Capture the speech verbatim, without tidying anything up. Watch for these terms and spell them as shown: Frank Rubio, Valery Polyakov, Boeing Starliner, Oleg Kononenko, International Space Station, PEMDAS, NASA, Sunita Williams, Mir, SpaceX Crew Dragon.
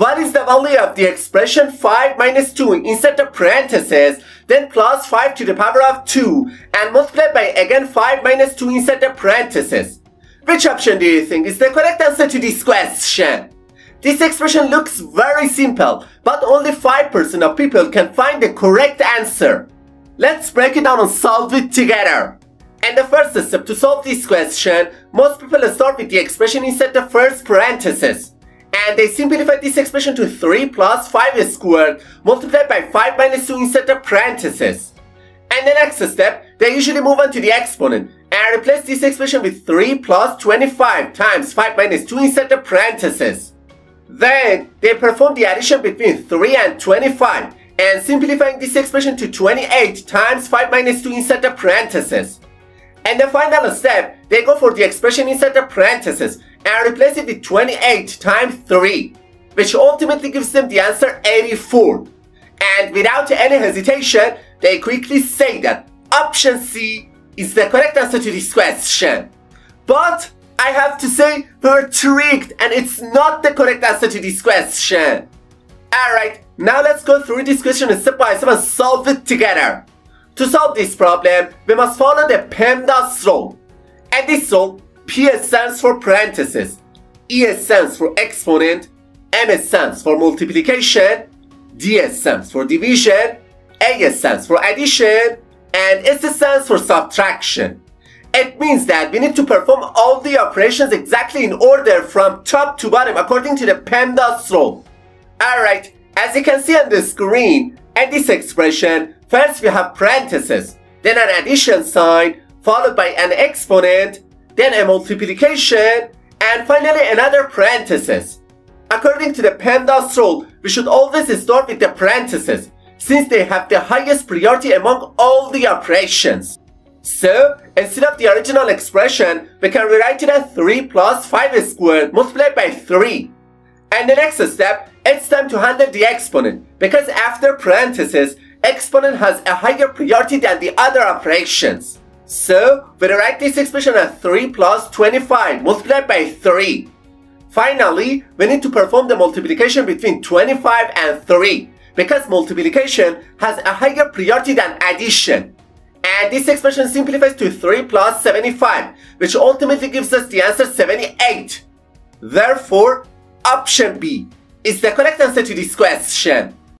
What is the value of the expression five minus two? Insert the parentheses, then plus five to the power of two, and multiply by again five minus two, insert the parentheses. Which option do you think is the correct answer to this question? This expression looks very simple, but only five percent of people can find the correct answer. Let's break it down and solve it together. And the first step to solve this question, most people start with the expression inside the first parenthesis. And they simplify this expression to three plus five squared multiplied by five minus two inside the parenthesis. And the next step, they usually move on to the exponent and replace this expression with three plus twenty-five times five minus two inside the parenthesis. Then, they perform the addition between three and twenty-five and simplifying this expression to twenty-eight times five minus two inside the parenthesis. And the final step, they go for the expression inside the parenthesis and replace it with twenty-eight times three, which ultimately gives them the answer eighty-four. And without any hesitation, they quickly say that option C is the correct answer to this question. But I have to say, we were tricked and it's not the correct answer to this question. Alright, now let's go through this question step by step and solve it together. To solve this problem, we must follow the PEMDAS rule. And this rule, P stands for parentheses, E stands for exponent, M stands for multiplication, D stands for division, A stands for addition, and S stands for subtraction. It means that we need to perform all the operations exactly in order from top to bottom according to the PEMDAS rule. Alright, as you can see on the screen, at this expression, first we have parentheses, then an addition sign, followed by an exponent, then a multiplication, and finally another parenthesis. According to the PEMDAS rule, we should always start with the parentheses, since they have the highest priority among all the operations. So, instead of the original expression, we can rewrite it as three plus five squared multiplied by three. And the next step, it's time to handle the exponent, because after parentheses, exponent has a higher priority than the other operations. So, we write this expression as three plus twenty-five multiplied by three. Finally, we need to perform the multiplication between twenty-five and three, because multiplication has a higher priority than addition. And this expression simplifies to three plus seventy-five, which ultimately gives us the answer seventy-eight. Therefore, option B is the correct answer to this question.